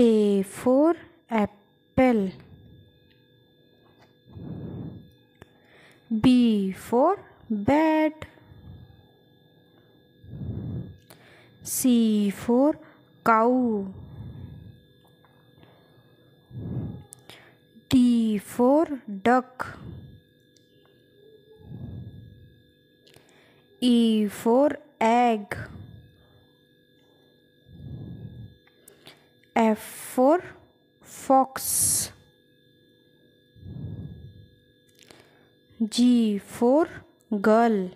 A for apple, B for bat, C for cow, D for duck, E for egg, F for fox, G for girl,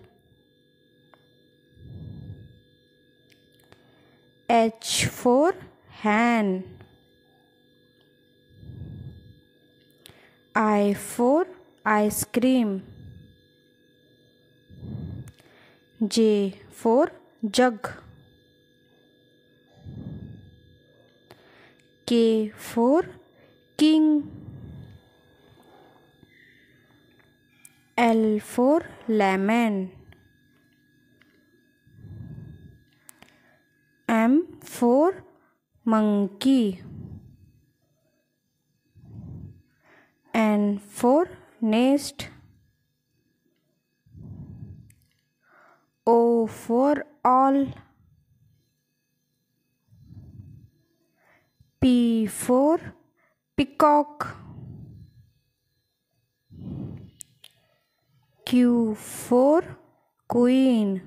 H for hand, I for ice cream, J for jug, K for king, L for lemon, M for monkey, N for nest, O for all, P for peacock, Q for queen,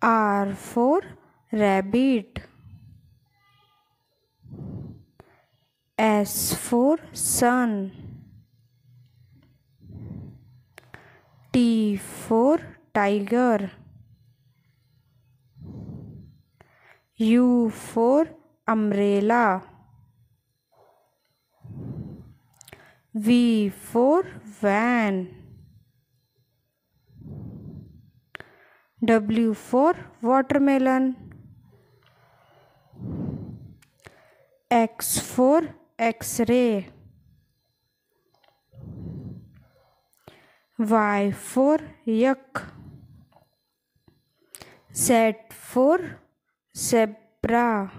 R for rabbit, S for sun, T for tiger, U for umbrella, V for van, W for watermelon, X for X-ray, Y for yak, Z for zebra.